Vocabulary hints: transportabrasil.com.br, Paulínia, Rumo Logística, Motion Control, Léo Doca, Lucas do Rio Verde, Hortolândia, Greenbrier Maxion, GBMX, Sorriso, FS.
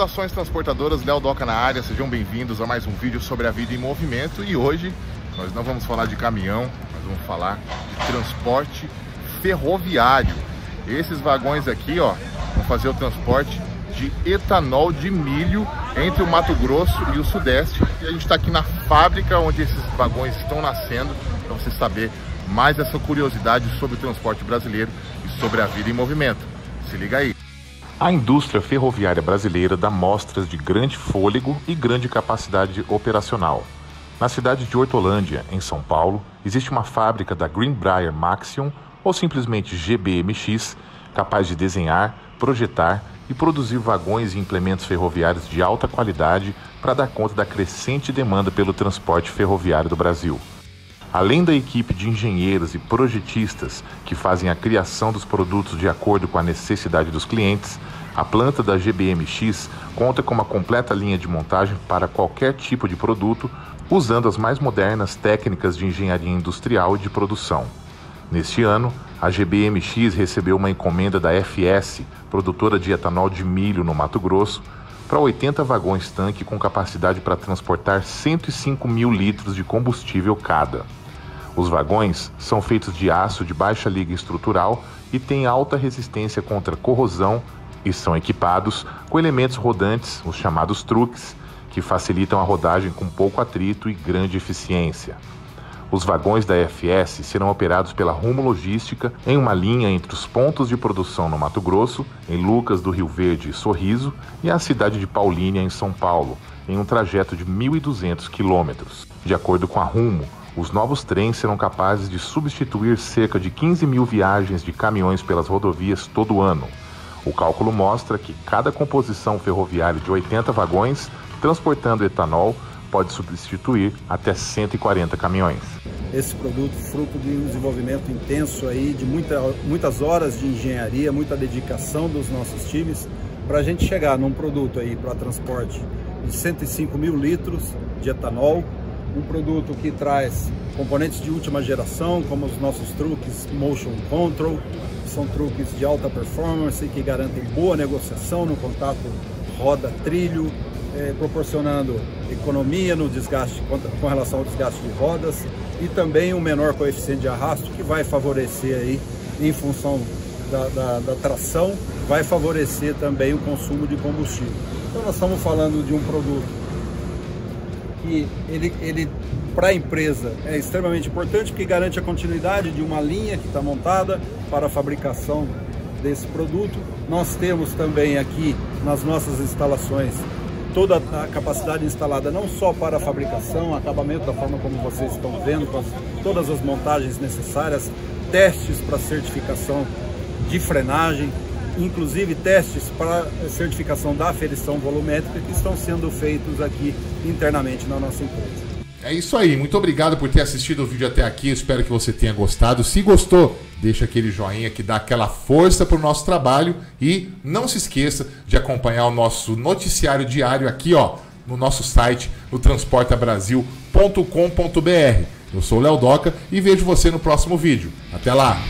Saudações transportadoras, Léo Doca na área, sejam bem-vindos a mais um vídeo sobre a vida em movimento. E hoje nós não vamos falar de caminhão, nós vamos falar de transporte ferroviário. Esses vagões aqui, ó, vão fazer o transporte de etanol de milho entre o Mato Grosso e o Sudeste. E a gente está aqui na fábrica onde esses vagões estão nascendo, para você saber mais essa curiosidade sobre o transporte brasileiro e sobre a vida em movimento. Se liga aí! A indústria ferroviária brasileira dá mostras de grande fôlego e grande capacidade operacional. Na cidade de Hortolândia, em São Paulo, existe uma fábrica da Greenbrier Maxion, ou simplesmente GBMX, capaz de desenhar, projetar e produzir vagões e implementos ferroviários de alta qualidade para dar conta da crescente demanda pelo transporte ferroviário do Brasil. Além da equipe de engenheiros e projetistas que fazem a criação dos produtos de acordo com a necessidade dos clientes, a planta da GBMX conta com uma completa linha de montagem para qualquer tipo de produto, usando as mais modernas técnicas de engenharia industrial e de produção. Neste ano, a GBMX recebeu uma encomenda da FS, produtora de etanol de milho no Mato Grosso, para 80 vagões tanque com capacidade para transportar 105 mil litros de combustível cada. Os vagões são feitos de aço de baixa liga estrutural e têm alta resistência contra corrosão e são equipados com elementos rodantes, os chamados truques, que facilitam a rodagem com pouco atrito e grande eficiência. Os vagões da FS serão operados pela Rumo Logística em uma linha entre os pontos de produção no Mato Grosso, em Lucas do Rio Verde e Sorriso, e a cidade de Paulínia, em São Paulo, em um trajeto de 1.200 quilômetros. De acordo com a Rumo, os novos trens serão capazes de substituir cerca de 15 mil viagens de caminhões pelas rodovias todo ano. O cálculo mostra que cada composição ferroviária de 80 vagões, transportando etanol, pode substituir até 140 caminhões. Esse produto fruto de um desenvolvimento intenso aí, de muitas horas de engenharia, muita dedicação dos nossos times, para a gente chegar num produto aí para transporte de 105 mil litros de etanol, um produto que traz componentes de última geração, como os nossos truques Motion Control, que são truques de alta performance que garantem boa negociação no contato roda-trilho, proporcionando economia no desgaste com relação ao desgaste de rodas e também um menor coeficiente de arrasto, que vai favorecer aí, em função da tração, vai favorecer também o consumo de combustível. Então nós estamos falando de um produto que ele para a empresa é extremamente importante, porque garante a continuidade de uma linha que está montada para a fabricação desse produto. Nós temos também aqui nas nossas instalações toda a capacidade instalada, não só para a fabricação, acabamento da forma como vocês estão vendo, com todas as montagens necessárias, testes para certificação de frenagem, inclusive testes para certificação da aferição volumétrica, que estão sendo feitos aqui internamente na nossa empresa. É isso aí, muito obrigado por ter assistido o vídeo até aqui, eu espero que você tenha gostado. Se gostou, deixa aquele joinha que dá aquela força para o nosso trabalho e não se esqueça de acompanhar o nosso noticiário diário aqui, ó, no nosso site, no transportabrasil.com.br. Eu sou o Léo Doca e vejo você no próximo vídeo. Até lá!